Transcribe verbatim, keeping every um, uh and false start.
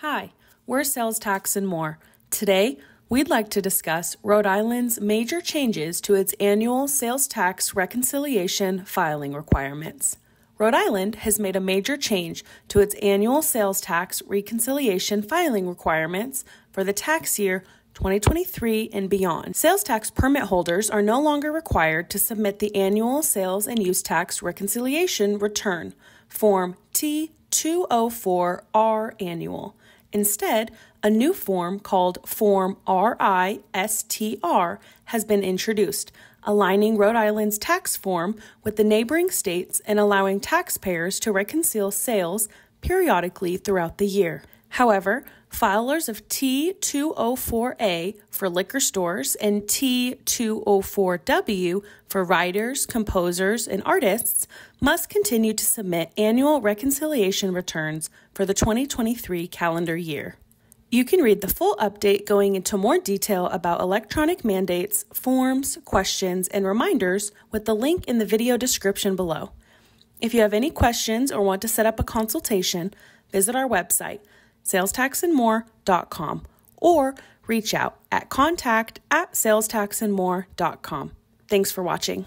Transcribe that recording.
Hi, we're Sales Tax and More. Today, we'd like to discuss Rhode Island's major changes to its annual sales tax reconciliation filing requirements. Rhode Island has made a major change to its annual sales tax reconciliation filing requirements for the tax year twenty twenty-three and beyond. Sales tax permit holders are no longer required to submit the annual sales and use tax reconciliation return, Form T two oh four R annual. Instead, a new form called Form R I S T R has been introduced, aligning Rhode Island's tax form with the neighboring states and allowing taxpayers to reconcile sales periodically throughout the year. However, filers of T two oh four A for liquor stores and T two oh four W for writers, composers, and artists must continue to submit annual reconciliation returns for the twenty twenty-three calendar year. You can read the full update going into more detail about electronic mandates, forms, questions, and reminders with the link in the video description below. If you have any questions or want to set up a consultation, visit our website, Sales Tax and More dot com, or reach out at contact at Sales Tax and More dot com. Thanks for watching.